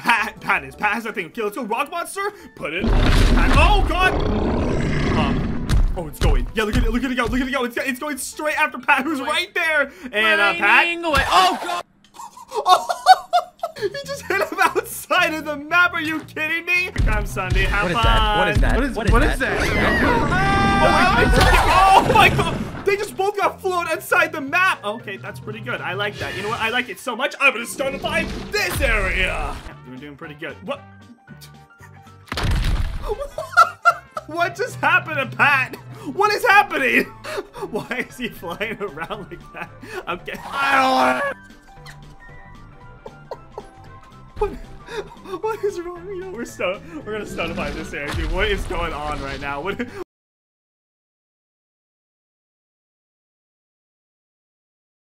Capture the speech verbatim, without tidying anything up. Pat, Pat is, Pat has that thing. Okay, let's go, rock monster. Put it. Oh God. Um, oh, it's going. Yeah, look at it, look at it go, look at it go. It's, it's going straight after Pat, who's right there. And uh, Pat. Oh God. He just hit him outside of the map. Are you kidding me? Come, SSundee. Have fun. What is that? What is that? What is, what is, what is that? Oh my God. They just both got flown outside the map. Okay, that's pretty good. I like that. You know what? I like it so much. I'm gonna stunify this area. We're doing pretty good. What? What just happened to Pat? What is happening? Why is he flying around like that? Okay. I don't want. What is wrong? You know, we're so we're gonna stunify this area, dude. What is going on right now? What?